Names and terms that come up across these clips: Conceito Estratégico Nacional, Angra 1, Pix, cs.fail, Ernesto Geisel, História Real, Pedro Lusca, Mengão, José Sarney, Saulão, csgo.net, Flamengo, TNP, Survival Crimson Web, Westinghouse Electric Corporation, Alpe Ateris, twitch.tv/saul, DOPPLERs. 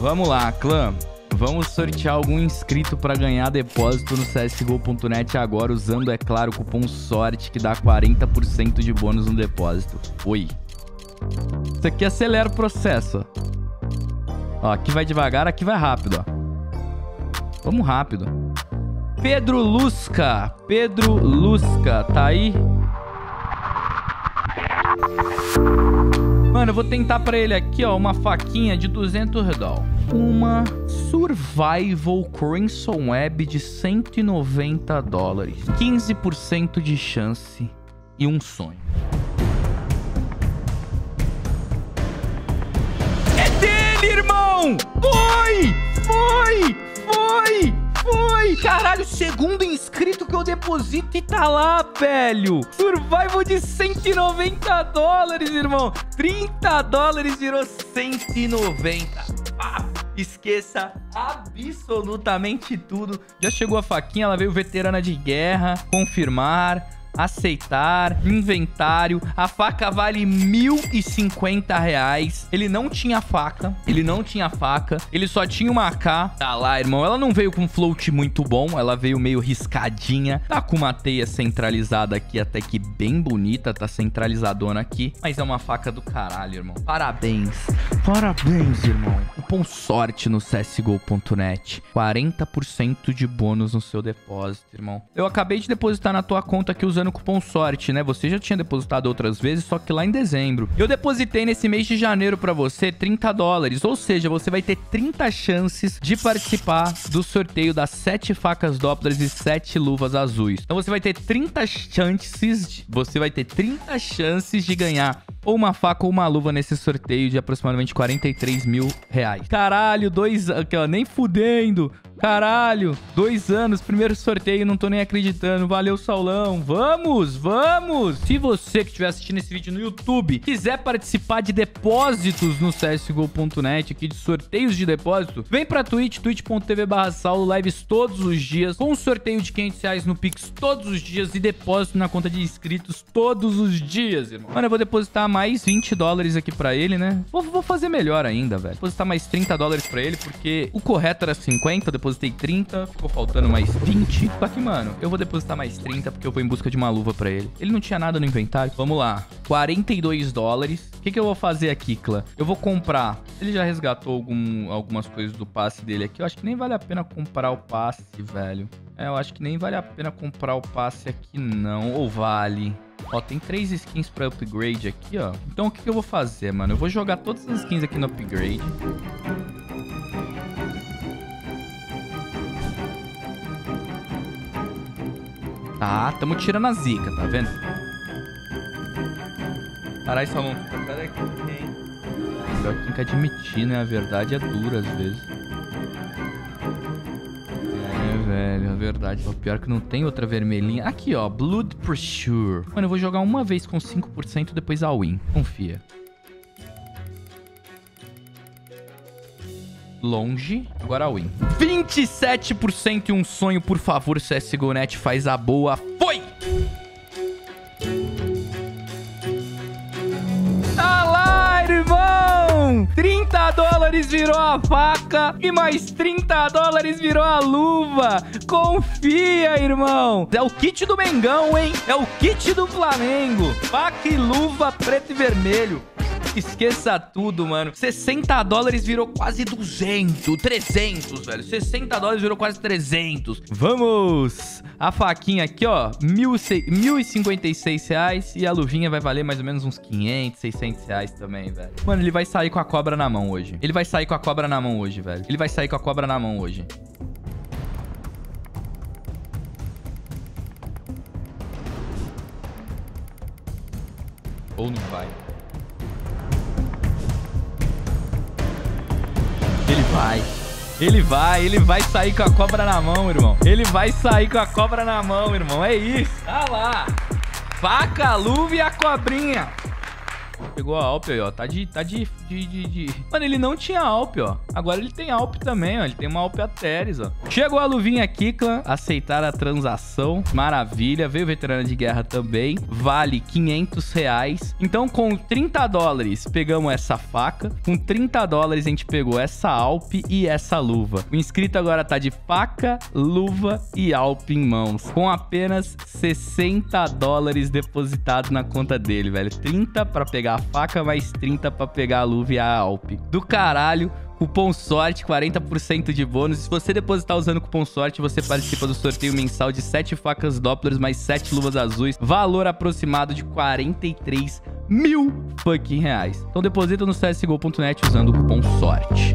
Vamos lá, clã. Vamos sortear algum inscrito para ganhar depósito no csgo.net agora, usando, é claro, o cupom SORTE, que dá 40% de bônus no depósito. Oi. Isso aqui acelera o processo. Ó, aqui vai devagar, aqui vai rápido, ó. Vamos rápido. Pedro Lusca. Pedro Lusca. Tá aí? Mano, eu vou tentar pra ele aqui, ó, uma faquinha de $200. Uma Survival Crimson Web de $190. 15% de chance e um sonho. É dele, irmão! Foi! Foi! Foi! Foi! Caralho, segundo inscrito que eu deposito e tá lá, velho! Survival de $190, irmão! $30 virou 190. Ah, esqueça absolutamente tudo. Já chegou a faquinha, ela veio veterana de guerra. Confirmar, aceitar, inventário. A faca vale R$1.050. Ele não tinha faca. Ele não tinha faca. Ele só tinha uma AK. Tá lá, irmão. Ela não veio com float muito bom. Ela veio meio riscadinha. Tá com uma teia centralizada aqui, até que bem bonita. Tá centralizadona aqui. Mas é uma faca do caralho, irmão. Parabéns. Parabéns, irmão. Cupom SORTE no csgo.net. 40% de bônus no seu depósito, irmão. Eu acabei de depositar na tua conta aqui usando cupom SORTE, né? Você já tinha depositado outras vezes, só que lá em dezembro. Eu depositei nesse mês de janeiro pra você $30, ou seja, você vai ter 30 chances de participar do sorteio das 7 facas Doppler e 7 luvas azuis. Então você vai ter 30 chances, de ganhar ou uma faca ou uma luva nesse sorteio de aproximadamente R$43 mil. Caralho, aqui, ó, nem fudendo. Caralho, 2 anos, primeiro sorteio, não tô nem acreditando. Valeu, Saulão. Vamos, vamos! Se você que estiver assistindo esse vídeo no YouTube quiser participar de depósitos no csgo.net, aqui de sorteios de depósito, vem pra Twitch, twitch.tv/saul, lives todos os dias, com um sorteio de R$500 no Pix todos os dias e depósito na conta de inscritos todos os dias, irmão. Mano, eu vou depositar mais $20 aqui pra ele, né? Vou fazer melhor ainda, velho. Depositar mais $30 pra ele, porque o correto era 50, depositei 30, ficou faltando mais 20. Só que, mano, eu vou depositar mais 30 porque eu vou em busca de uma luva pra ele. Ele não tinha nada no inventário. Vamos lá. $42. O que eu vou fazer aqui, clã? Eu vou comprar... Ele já resgatou algumas coisas do passe dele aqui. Eu acho que nem vale a pena comprar o passe, velho. É, eu acho que nem vale a pena comprar o passe aqui, não. Ou vale... Ó, tem 3 skins pra upgrade aqui, ó. Então, o que eu vou fazer, mano? Eu vou jogar todas as skins aqui no upgrade. Tá, tamo tirando a zica, tá vendo? Caralho, Salmão. Pior que tem que admitir, né? A verdade é dura, às vezes. É, velho, a verdade. O pior que não tem outra vermelhinha. Aqui, ó, Blood Pressure. Mano, eu vou jogar uma vez com 5%, depois a win. Confia. Longe, agora a win. 27% e um sonho, por favor, csgo.net, faz a boa. Foi! Tá lá, irmão! $30 virou a faca e mais $30 virou a luva. Confia, irmão! É o kit do Mengão, hein? É o kit do Flamengo. Faca e luva preto e vermelho. Esqueça tudo, mano. $60 virou quase 200, 300, velho. $60 virou quase 300. Vamos! A faquinha aqui, ó, R$1.056. E a luvinha vai valer mais ou menos uns 500, R$600 também, velho. Mano, ele vai sair com a cobra na mão hoje. Ele vai sair com a cobra na mão hoje, velho. Ele vai sair com a cobra na mão hoje. Ou não vai. Ele vai sair com a cobra na mão, irmão. Ele vai sair com a cobra na mão, irmão. É isso. Tá lá. Faca, luva e a cobrinha. pegou a Alpe aí, ó. Tá de... Mano, ele não tinha Alpe, ó. Agora ele tem Alpe também, ó. Ele tem uma Alpe Ateris, ó. Chegou a luvinha aqui, clã. Aceitar a transação. Maravilha. Veio veterana de guerra também. Vale R$500. Então, com $30, pegamos essa faca. Com $30, a gente pegou essa Alpe e essa luva. O inscrito agora tá de faca, luva e Alpe em mãos. Com apenas $60 depositados na conta dele, velho. 30 pra pegar a faca, mais 30 pra pegar a luva e a Alpe. Do caralho. Cupom sorte, 40% de bônus. Se você depositar usando o cupom sorte, você participa do sorteio mensal de 7 facas Doppler mais 7 luvas azuis. Valor aproximado de R$43 mil. Então deposita no csgo.net usando o cupom sorte.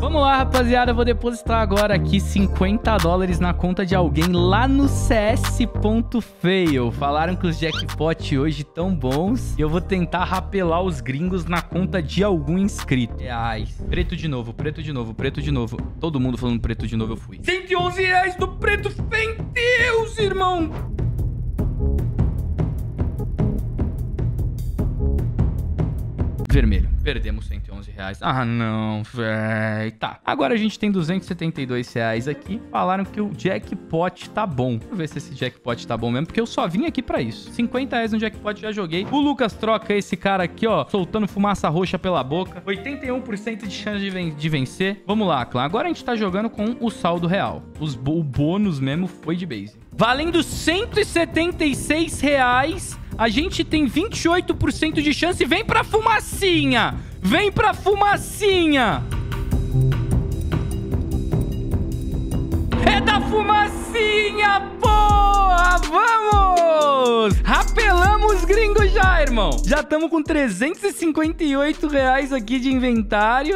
Vamos lá, rapaziada, eu vou depositar agora aqui $50 na conta de alguém lá no cs.fail. Falaram que os jackpot hoje estão bons e eu vou tentar rapelar os gringos na conta de algum inscrito. Ai, preto de novo, preto de novo, preto de novo. Todo mundo falando preto de novo, eu fui. R$111 do preto, meu Deus, irmão! Vermelho. Perdemos R$111. Ah, não, véi. Tá. Agora a gente tem R$272 aqui. Falaram que o jackpot tá bom. Deixa eu ver se esse jackpot tá bom mesmo, porque eu só vim aqui pra isso. R$50 no jackpot, já joguei. O Lucas troca esse cara aqui, ó, soltando fumaça roxa pela boca. 81% de chance de vencer. Vamos lá, clã. Agora a gente tá jogando com o saldo real. O bônus mesmo foi de base. Valendo R$176, a gente tem 28% de chance. Vem pra fumacinha! Vem pra fumacinha! É da fumacinha, porra! Vamos! Rapelamos gringo já, irmão! Já estamos com R$358 aqui de inventário.